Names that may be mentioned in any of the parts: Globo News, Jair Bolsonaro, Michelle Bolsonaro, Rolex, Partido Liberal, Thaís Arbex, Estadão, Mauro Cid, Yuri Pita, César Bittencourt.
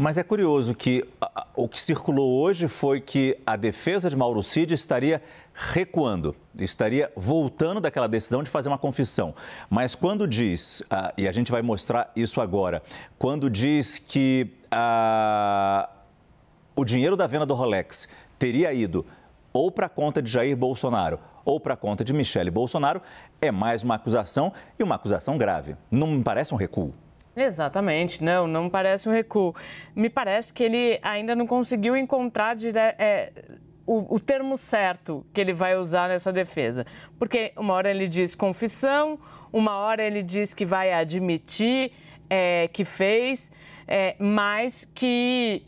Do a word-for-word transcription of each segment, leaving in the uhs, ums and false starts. Mas é curioso que a, o que circulou hoje foi que a defesa de Mauro Cid estaria recuando, estaria voltando daquela decisão de fazer uma confissão. Mas quando diz, ah, e a gente vai mostrar isso agora, quando diz que ah, o dinheiro da venda do Rolex teria ido ou para a conta de Jair Bolsonaro ou para a conta de Michelle Bolsonaro, é mais uma acusação e uma acusação grave. Não me parece um recuo. Exatamente, não, não parece um recuo. Me parece que ele ainda não conseguiu encontrar dire... é, o, o termo certo que ele vai usar nessa defesa. Porque uma hora ele diz confissão, uma hora ele diz que vai admitir é, que fez, é, mas que...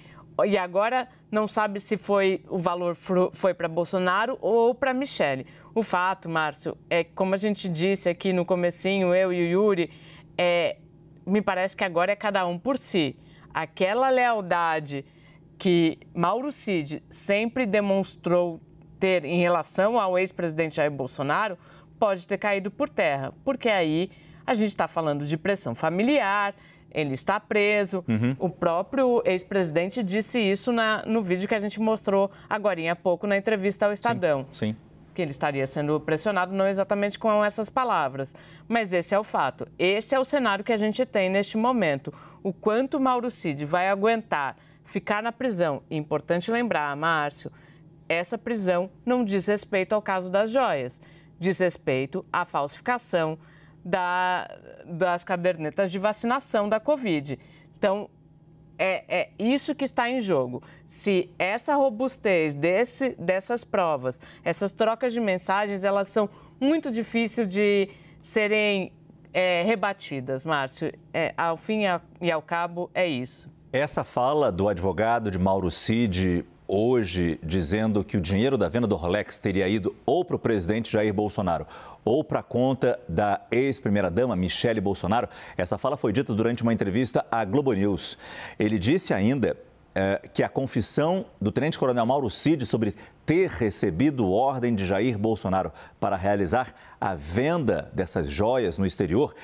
E agora não sabe se foi o valor foi para Bolsonaro ou para Michelle. O fato, Márcio, é que como a gente disse aqui no comecinho, eu e o Yuri... É, me parece que agora é cada um por si. Aquela lealdade que Mauro Cid sempre demonstrou ter em relação ao ex-presidente Jair Bolsonaro pode ter caído por terra, porque aí a gente está falando de pressão familiar, ele está preso. Uhum. O próprio ex-presidente disse isso na, no vídeo que a gente mostrou agorinha há pouco na entrevista ao Estadão. Sim, sim. Que ele estaria sendo pressionado, não exatamente com essas palavras. Mas esse é o fato. Esse é o cenário que a gente tem neste momento. O quanto Mauro Cid vai aguentar ficar na prisão. Importante lembrar, Márcio, essa prisão não diz respeito ao caso das joias. Diz respeito à falsificação da, das cadernetas de vacinação da Covid. Então, É, é isso que está em jogo. Se essa robustez desse, dessas provas, essas trocas de mensagens, elas são muito difíceis de serem é, rebatidas, Márcio. É, ao fim e ao cabo, é isso. Essa fala do advogado de Mauro Cid hoje, dizendo que o dinheiro da venda do Rolex teria ido ou para o presidente Jair Bolsonaro ou para a conta da ex-primeira-dama Michelle Bolsonaro, essa fala foi dita durante uma entrevista à Globo News. Ele disse ainda eh, que a confissão do tenente-coronel Mauro Cid sobre ter recebido ordem de Jair Bolsonaro para realizar a venda dessas joias no exterior,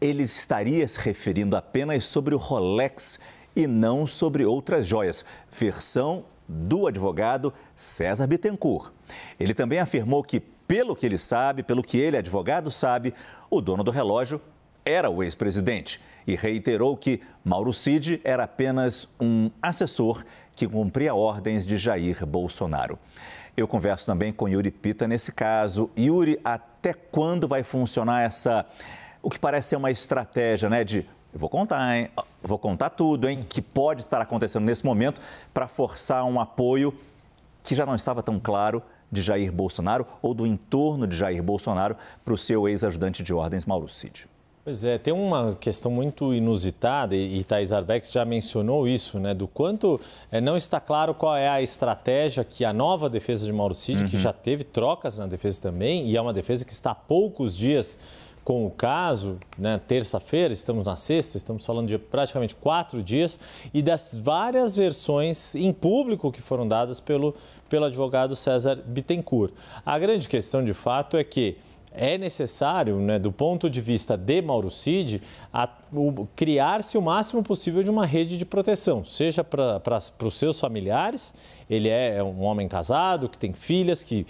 ele estaria se referindo apenas sobre o Rolex e não sobre outras joias. Versão do advogado César Bittencourt. Ele também afirmou que, pelo que ele sabe, pelo que ele, advogado, sabe, o dono do relógio era o ex-presidente e reiterou que Mauro Cid era apenas um assessor que cumpria ordens de Jair Bolsonaro. Eu converso também com Yuri Pita nesse caso. Yuri, até quando vai funcionar essa, o que parece ser uma estratégia, né, de... Eu vou contar, hein? Vou contar tudo, hein? Que pode estar acontecendo nesse momento para forçar um apoio que já não estava tão claro de Jair Bolsonaro ou do entorno de Jair Bolsonaro para o seu ex-ajudante de ordens, Mauro Cid. Pois é, tem uma questão muito inusitada e Thaís Arbex já mencionou isso, né? Do quanto é, não está claro qual é a estratégia que a nova defesa de Mauro Cid, uhum, que já teve trocas na defesa também, e é uma defesa que está há poucos dias com o caso, né, terça-feira, estamos na sexta, estamos falando de praticamente quatro dias, e das várias versões em público que foram dadas pelo, pelo advogado César Bittencourt. A grande questão, de fato, é que é necessário, né, do ponto de vista de Mauro Cid, criar-se o máximo possível de uma rede de proteção, seja para os seus familiares, ele é um homem casado, que tem filhas, que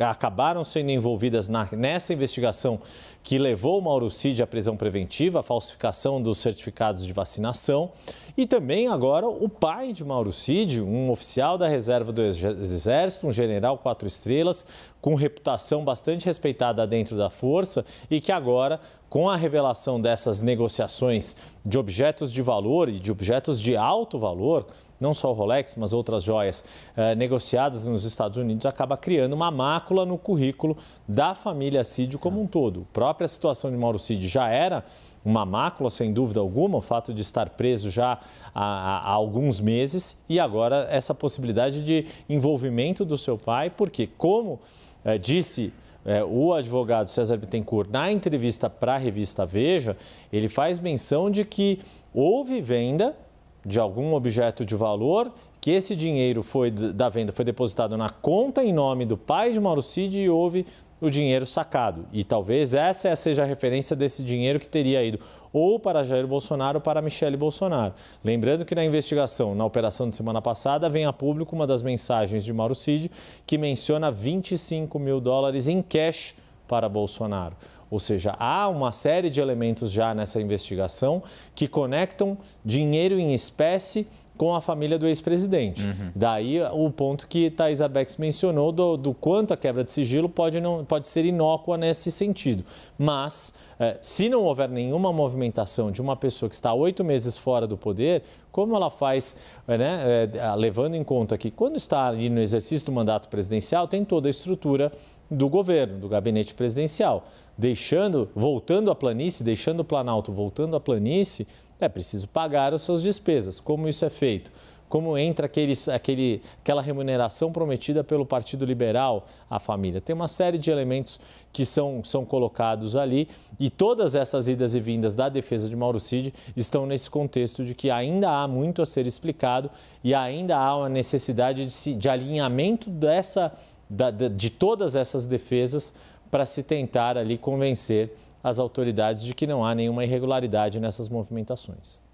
acabaram sendo envolvidas na, nessa investigação que levou o Mauro Cid à prisão preventiva, a falsificação dos certificados de vacinação, e também agora o pai de Mauro Cid, um oficial da reserva do Exército, um general quatro estrelas, com reputação bastante respeitada dentro da Força e que agora, com a revelação dessas negociações de objetos de valor e de objetos de alto valor, não só o Rolex, mas outras joias eh, negociadas nos Estados Unidos, acaba criando uma mácula no currículo da família Cid como um todo. A própria situação de Mauro Cid já era uma mácula, sem dúvida alguma, o fato de estar preso já há, há alguns meses e agora essa possibilidade de envolvimento do seu pai, porque, como eh, disse... É, o advogado César Bittencourt, na entrevista para a revista Veja, ele faz menção de que houve venda de algum objeto de valor, que esse dinheiro foi, da venda foi depositado na conta em nome do pai de Mauro Cid e houve o dinheiro sacado. E talvez essa seja a referência desse dinheiro que teria ido ou para Jair Bolsonaro ou para Michelle Bolsonaro. Lembrando que na investigação, na operação de semana passada, vem a público uma das mensagens de Mauro Cid que menciona vinte e cinco mil dólares em cash para Bolsonaro. Ou seja, há uma série de elementos já nessa investigação que conectam dinheiro em espécie com a família do ex-presidente. Uhum. Daí o ponto que Thaís Arbex mencionou do, do quanto a quebra de sigilo pode, não, pode ser inócua nesse sentido. Mas, eh, se não houver nenhuma movimentação de uma pessoa que está oito meses fora do poder, como ela faz, né, eh, levando em conta que quando está ali no exercício do mandato presidencial, tem toda a estrutura do governo, do gabinete presidencial. Deixando, voltando à planície, deixando o Planalto, voltando à planície, é preciso pagar as suas despesas. Como isso é feito? Como entra aquele, aquele, aquela remuneração prometida pelo Partido Liberal à família? Tem uma série de elementos que são, são colocados ali e todas essas idas e vindas da defesa de Mauro Cid estão nesse contexto de que ainda há muito a ser explicado e ainda há uma necessidade de, de alinhamento dessa, da, de todas essas defesas para se tentar ali convencer as autoridades de que não há nenhuma irregularidade nessas movimentações.